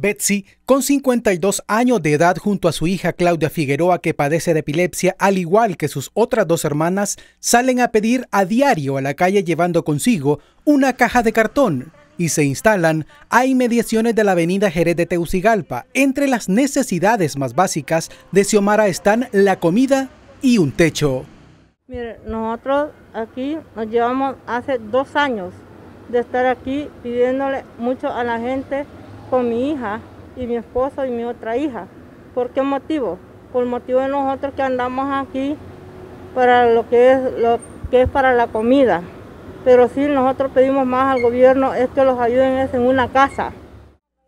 Betsy, con 52 años de edad, junto a su hija Claudia Figueroa, que padece de epilepsia, al igual que sus otras dos hermanas, salen a pedir a diario a la calle llevando consigo una caja de cartón y se instalan a inmediaciones de la avenida Jerez de Teucigalpa. Entre las necesidades más básicas de Xiomara están la comida y un techo. Mire, nosotros aquí nos llevamos hace 2 años de estar aquí pidiéndole mucho a la gente con mi hija y mi esposo y mi otra hija. ¿Por qué motivo? Por motivo de nosotros que andamos aquí para lo que es para la comida. Pero sí, nosotros pedimos más al gobierno es que los ayuden en una casa.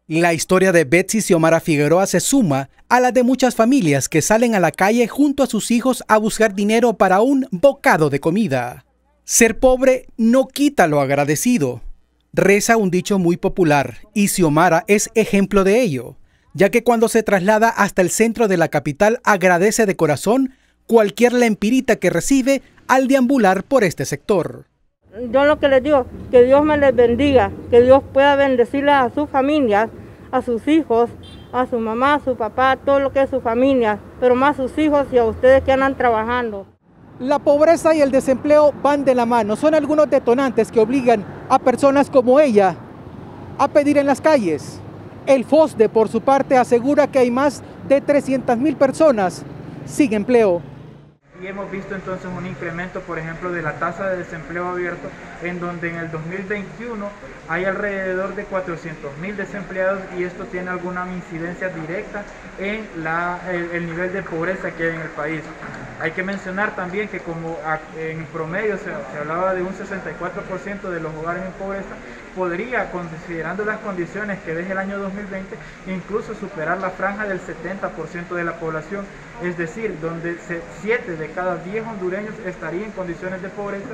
La historia de Betsy Xiomara Figueroa se suma a la de muchas familias que salen a la calle junto a sus hijos a buscar dinero para un bocado de comida. Ser pobre no quita lo agradecido, reza un dicho muy popular, y Xiomara es ejemplo de ello, ya que cuando se traslada hasta el centro de la capital agradece de corazón cualquier lempirita que recibe al deambular por este sector. Yo lo que les digo, que Dios me les bendiga, que Dios pueda bendecirles a sus familias, a sus hijos, a su mamá, a su papá, a todo lo que es su familia, pero más a sus hijos y a ustedes que andan trabajando. La pobreza y el desempleo van de la mano, son algunos detonantes que obligan a personas como ella a pedir en las calles. El FOSDEH, por su parte, asegura que hay más de 300,000 personas sin empleo. Y hemos visto entonces un incremento, por ejemplo, de la tasa de desempleo abierto, en donde en el 2021 hay alrededor de 400,000 desempleados, y esto tiene alguna incidencia directa en el nivel de pobreza que hay en el país. Hay que mencionar también que como en promedio se hablaba de un 64% de los hogares en pobreza, podría, considerando las condiciones que deje el año 2020, incluso superar la franja del 70% de la población, es decir, donde 7 de cada 10 hondureños estarían en condiciones de pobreza.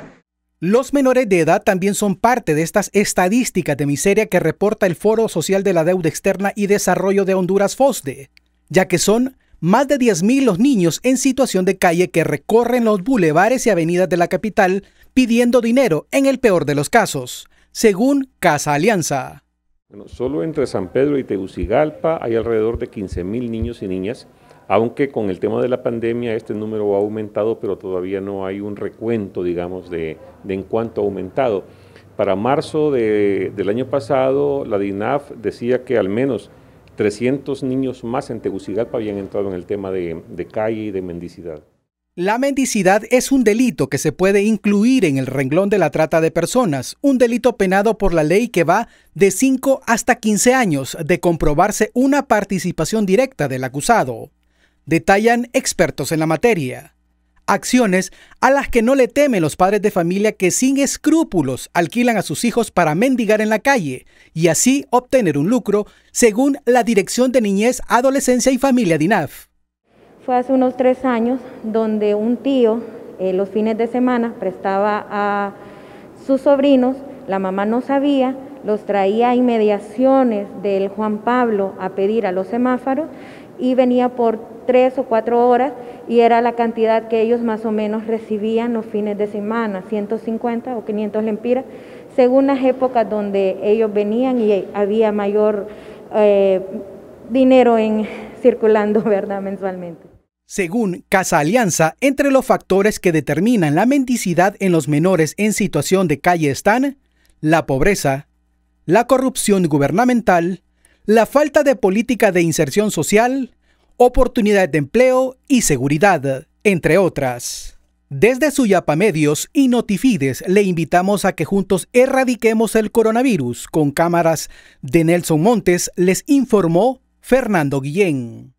Los menores de edad también son parte de estas estadísticas de miseria que reporta el Foro Social de la Deuda Externa y Desarrollo de Honduras, FOSDEH, ya que son más de 10,000 los niños en situación de calle que recorren los bulevares y avenidas de la capital pidiendo dinero en el peor de los casos, según Casa Alianza. Bueno, solo entre San Pedro y Tegucigalpa hay alrededor de 15,000 niños y niñas, aunque con el tema de la pandemia este número ha aumentado, pero todavía no hay un recuento, digamos, de en cuánto ha aumentado. Para marzo del año pasado, la DINAF decía que al menos 300 niños más en Tegucigalpa habían entrado en el tema de calle y de mendicidad. La mendicidad es un delito que se puede incluir en el renglón de la trata de personas, un delito penado por la ley que va de 5 hasta 15 años de comprobarse una participación directa del acusado, detallan expertos en la materia. Acciones a las que no le temen los padres de familia que sin escrúpulos alquilan a sus hijos para mendigar en la calle y así obtener un lucro, según la Dirección de Niñez, Adolescencia y Familia DINAF. Fue hace unos 3 años donde un tío los fines de semana prestaba a sus sobrinos, la mamá no sabía, los traía a inmediaciones del Juan Pablo a pedir a los semáforos y venía por 3 o 4 horas y era la cantidad que ellos más o menos recibían los fines de semana, 150 o 500 lempiras, según las épocas donde ellos venían y había mayor dinero circulando, ¿verdad?, mensualmente. Según Casa Alianza, entre los factores que determinan la mendicidad en los menores en situación de calle están la pobreza, la corrupción gubernamental, la falta de política de inserción social, oportunidades de empleo y seguridad, entre otras. Desde Suyapa Medios y Notifides le invitamos a que juntos erradiquemos el coronavirus. Con cámaras de Nelson Montes les informó Fernando Guillén.